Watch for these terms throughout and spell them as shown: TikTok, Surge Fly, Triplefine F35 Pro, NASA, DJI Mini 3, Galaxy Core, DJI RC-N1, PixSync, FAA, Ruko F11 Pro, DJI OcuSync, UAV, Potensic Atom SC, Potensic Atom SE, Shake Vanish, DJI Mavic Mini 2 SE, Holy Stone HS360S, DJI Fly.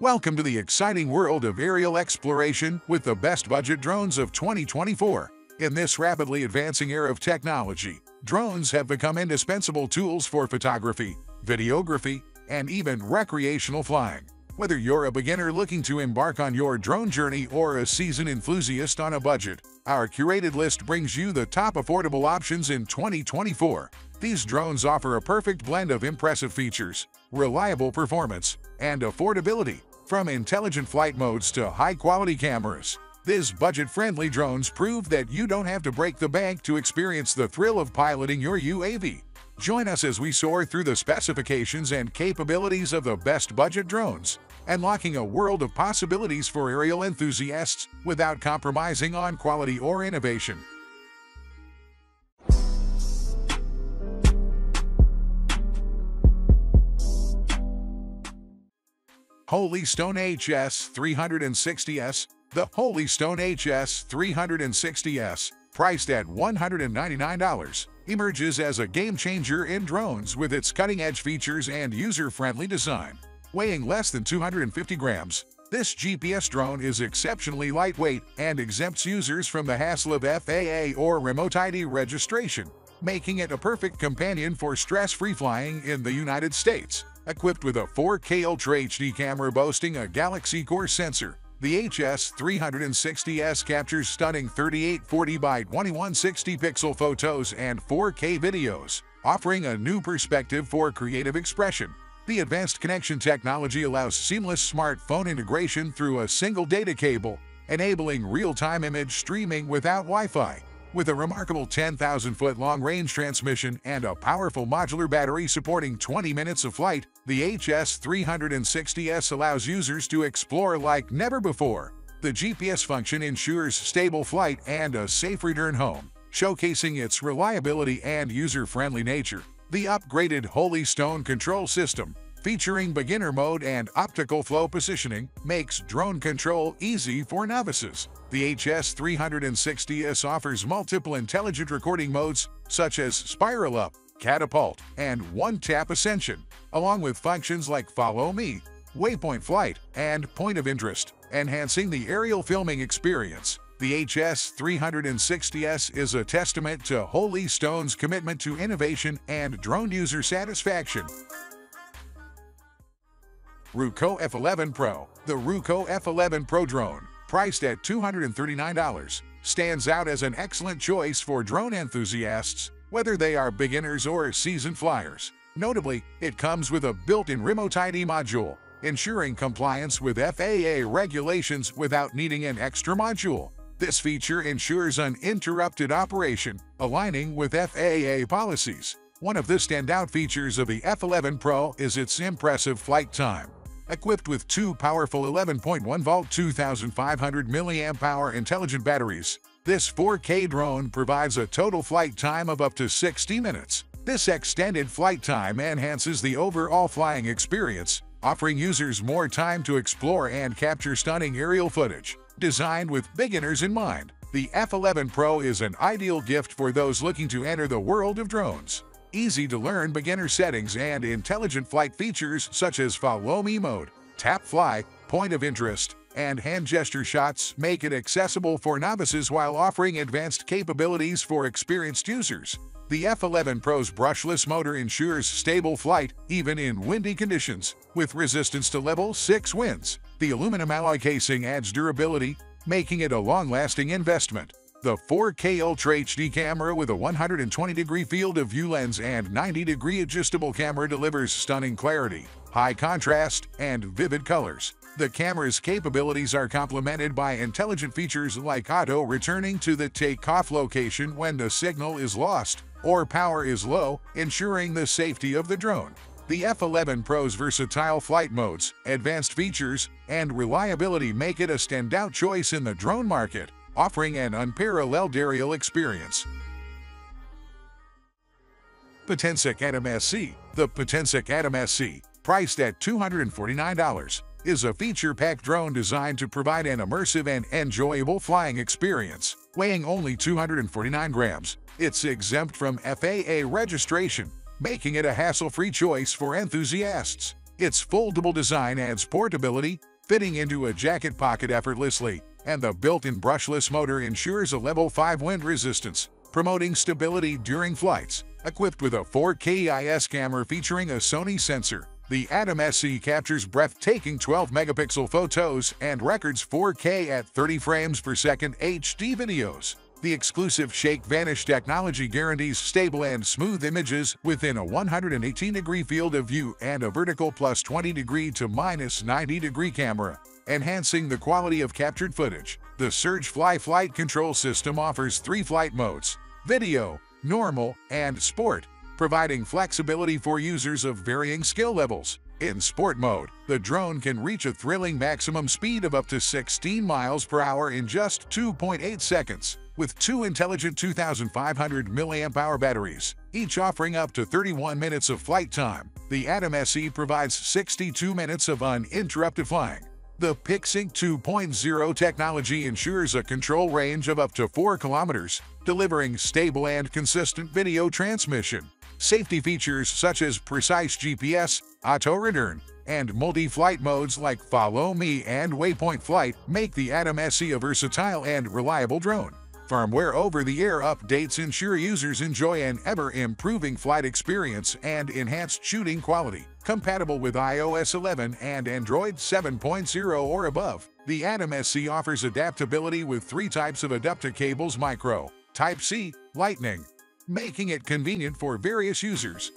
Welcome to the exciting world of aerial exploration with the best budget drones of 2024. In this rapidly advancing era of technology, drones have become indispensable tools for photography, videography, and even recreational flying. Whether you're a beginner looking to embark on your drone journey or a seasoned enthusiast on a budget, our curated list brings you the top affordable options in 2024. These drones offer a perfect blend of impressive features, reliable performance, and affordability. From intelligent flight modes to high-quality cameras, these budget-friendly drones prove that you don't have to break the bank to experience the thrill of piloting your UAV. Join us as we soar through the specifications and capabilities of the best budget drones, unlocking a world of possibilities for aerial enthusiasts without compromising on quality or innovation. Holy Stone HS360S. The Holy Stone HS360S, priced at $199, emerges as a game-changer in drones with its cutting-edge features and user-friendly design. Weighing less than 250 grams, this GPS drone is exceptionally lightweight and exempts users from the hassle of FAA or remote ID registration, making it a perfect companion for stress-free flying in the United States. Equipped with a 4K Ultra HD camera boasting a Galaxy Core sensor, the HS360S captures stunning 3840 by 2160 pixel photos and 4K videos, offering a new perspective for creative expression. The advanced connection technology allows seamless smartphone integration through a single data cable, enabling real-time image streaming without Wi-Fi. With a remarkable 10,000-foot long-range transmission and a powerful modular battery supporting 20 minutes of flight, the HS360S allows users to explore like never before. The GPS function ensures stable flight and a safe return home, showcasing its reliability and user-friendly nature. The upgraded Holy Stone control system, featuring beginner mode and optical flow positioning, makes drone control easy for novices. The HS360S offers multiple intelligent recording modes such as Spiral Up, Catapult, and One-Tap Ascension, along with functions like Follow Me, Waypoint Flight, and Point of Interest, enhancing the aerial filming experience. The HS360S is a testament to Holy Stone's commitment to innovation and drone user satisfaction. Ruko F11 Pro. The Ruko F11 Pro drone, priced at $239, stands out as an excellent choice for drone enthusiasts, whether they are beginners or seasoned flyers. Notably, it comes with a built-in remote ID module, ensuring compliance with FAA regulations without needing an extra module. This feature ensures uninterrupted operation, aligning with FAA policies. One of the standout features of the F11 Pro is its impressive flight time. Equipped with two powerful 11.1-volt 2,500 mAh intelligent batteries, this 4K drone provides a total flight time of up to 60 minutes. This extended flight time enhances the overall flying experience, offering users more time to explore and capture stunning aerial footage. Designed with beginners in mind, the F11 Pro is an ideal gift for those looking to enter the world of drones. Easy-to-learn beginner settings and intelligent flight features such as Follow Me mode, Tap Fly, Point of Interest, and hand gesture shots make it accessible for novices while offering advanced capabilities for experienced users. The F11 Pro's brushless motor ensures stable flight even in windy conditions, with resistance to level 6 winds. The aluminum alloy casing adds durability, making it a long-lasting investment. The 4K Ultra HD camera with a 120-degree field of view lens and 90-degree adjustable camera delivers stunning clarity, high contrast, and vivid colors. The camera's capabilities are complemented by intelligent features like auto returning to the takeoff location when the signal is lost or power is low, ensuring the safety of the drone. The F11 Pro's versatile flight modes, advanced features, and reliability make it a standout choice in the drone market, offering an unparalleled aerial experience. Potensic Atom SC. The Potensic Atom SC, priced at $249, is a feature-packed drone designed to provide an immersive and enjoyable flying experience. Weighing only 249 grams, it's exempt from FAA registration, making it a hassle-free choice for enthusiasts. Its foldable design adds portability, fitting into a jacket pocket effortlessly, and the built-in brushless motor ensures a level 5 wind resistance, promoting stability during flights. Equipped with a 4K IS camera featuring a Sony sensor, the Atom SC captures breathtaking 12-megapixel photos and records 4K at 30 frames per second HD videos. The exclusive Shake Vanish technology guarantees stable and smooth images within a 118-degree field of view and a vertical +20-degree to -90-degree camera, enhancing the quality of captured footage. The Surge Fly flight control system offers 3 flight modes: video, normal, and sport, providing flexibility for users of varying skill levels. In sport mode, the drone can reach a thrilling maximum speed of up to 16 miles per hour in just 2.8 seconds. With 2 intelligent 2,500 mAh batteries, each offering up to 31 minutes of flight time, the Atom SE provides 62 minutes of uninterrupted flying. The PixSync 2.0 technology ensures a control range of up to 4 kilometers, delivering stable and consistent video transmission. Safety features such as precise GPS, auto return, and multi-flight modes like Follow Me and Waypoint Flight make the Atom SE a versatile and reliable drone. Firmware over-the-air updates ensure users enjoy an ever-improving flight experience and enhanced shooting quality. Compatible with iOS 11 and Android 7.0 or above, the Atom SC offers adaptability with 3 types of adapter cables: micro, Type-C, Lightning, making it convenient for various users.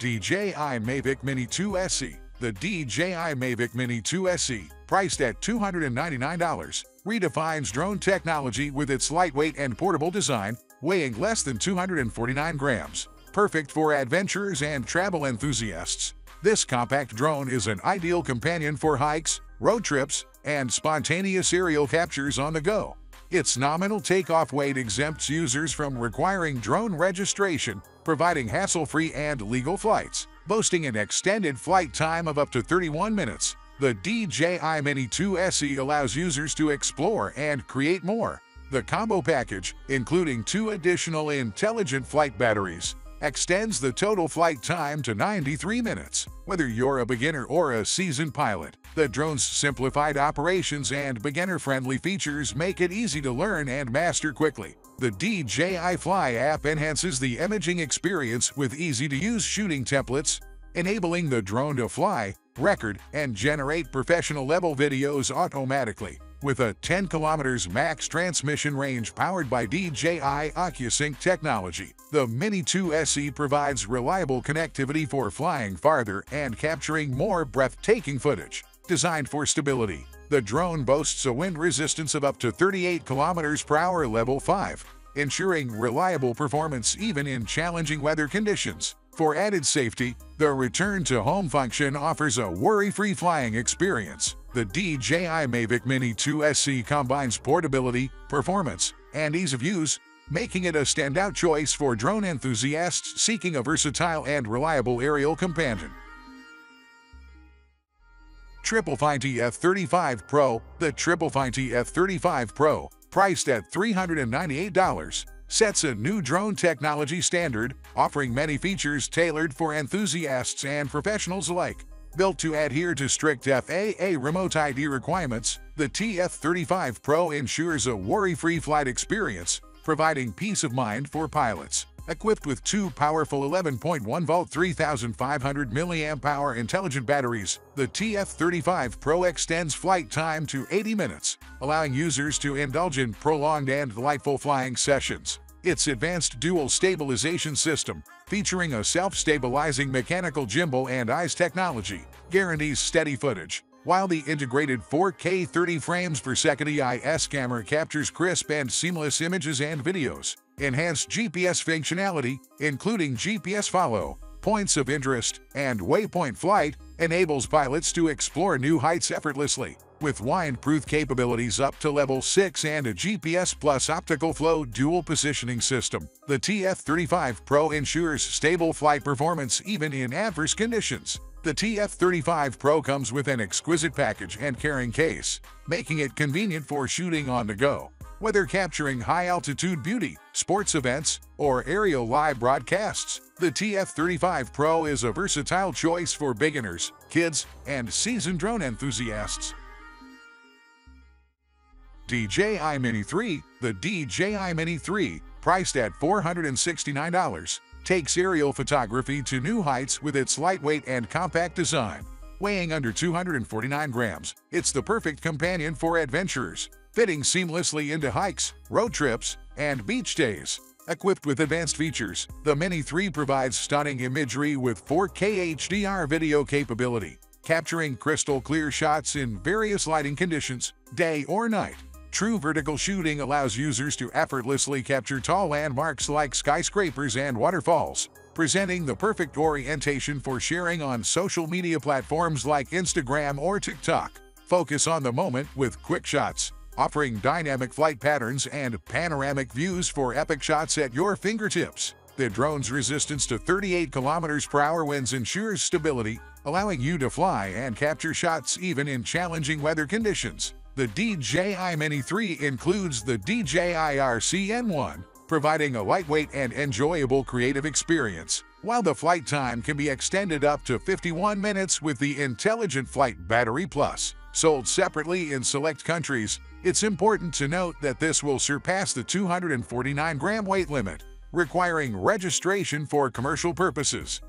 DJI Mavic Mini 2 SE. The DJI Mavic Mini 2 SE, priced at $299, redefines drone technology with its lightweight and portable design, weighing less than 249 grams. Perfect for adventurers and travel enthusiasts, this compact drone is an ideal companion for hikes, road trips, and spontaneous aerial captures on the go. Its nominal takeoff weight exempts users from requiring drone registration, providing hassle-free and legal flights. Boasting an extended flight time of up to 31 minutes, the DJI Mini 2 SE allows users to explore and create more. The combo package, including 2 additional intelligent flight batteries, extends the total flight time to 93 minutes. Whether you're a beginner or a seasoned pilot, the drone's simplified operations and beginner-friendly features make it easy to learn and master quickly. The DJI Fly app enhances the imaging experience with easy-to-use shooting templates, enabling the drone to fly, record, and generate professional-level videos automatically. With a 10 kilometers max transmission range powered by DJI OcuSync technology, the Mini 2 SE provides reliable connectivity for flying farther and capturing more breathtaking footage. Designed for stability, the drone boasts a wind resistance of up to 38 kilometers per hour level 5, ensuring reliable performance even in challenging weather conditions. For added safety, the return to home function offers a worry-free flying experience. The DJI Mavic Mini 2 SE combines portability, performance, and ease of use, making it a standout choice for drone enthusiasts seeking a versatile and reliable aerial companion. Triplefine F35 Pro. The Triplefine F35 Pro, priced at $398, sets a new drone technology standard, offering many features tailored for enthusiasts and professionals alike. Built to adhere to strict FAA remote ID requirements, the TF35 Pro ensures a worry-free flight experience, providing peace of mind for pilots. Equipped with 2 powerful 11.1-volt 3,500 mAh intelligent batteries, the TF35 Pro extends flight time to 80 minutes, allowing users to indulge in prolonged and delightful flying sessions. Its advanced dual stabilization system, featuring a self-stabilizing mechanical gimbal and IS technology, guarantees steady footage, while the integrated 4K 30 frames per second IS camera captures crisp and seamless images and videos. Enhanced GPS functionality, including GPS follow, points of interest, and waypoint flight, enables pilots to explore new heights effortlessly. With wind-proof capabilities up to level 6 and a GPS plus optical flow dual positioning system, the TF35 Pro ensures stable flight performance even in adverse conditions. The TF35 Pro comes with an exquisite package and carrying case, making it convenient for shooting on the go. Whether capturing high-altitude beauty, sports events, or aerial live broadcasts, the TF35 Pro is a versatile choice for beginners, kids, and seasoned drone enthusiasts. DJI Mini 3. The DJI Mini 3, priced at $469, takes aerial photography to new heights with its lightweight and compact design. Weighing under 249 grams, it's the perfect companion for adventurers, fitting seamlessly into hikes, road trips, and beach days. Equipped with advanced features, the Mini 3 provides stunning imagery with 4K HDR video capability, capturing crystal-clear shots in various lighting conditions, day or night. True vertical shooting allows users to effortlessly capture tall landmarks like skyscrapers and waterfalls, presenting the perfect orientation for sharing on social media platforms like Instagram or TikTok. Focus on the moment with quick shots, offering dynamic flight patterns and panoramic views for epic shots at your fingertips. The drone's resistance to 38 km/h winds ensures stability, allowing you to fly and capture shots even in challenging weather conditions. The DJI Mini 3 includes the DJI RC-N1, providing a lightweight and enjoyable creative experience, while the flight time can be extended up to 51 minutes with the Intelligent Flight Battery Plus. Sold separately in select countries, it's important to note that this will surpass the 249-gram weight limit, requiring registration for commercial purposes.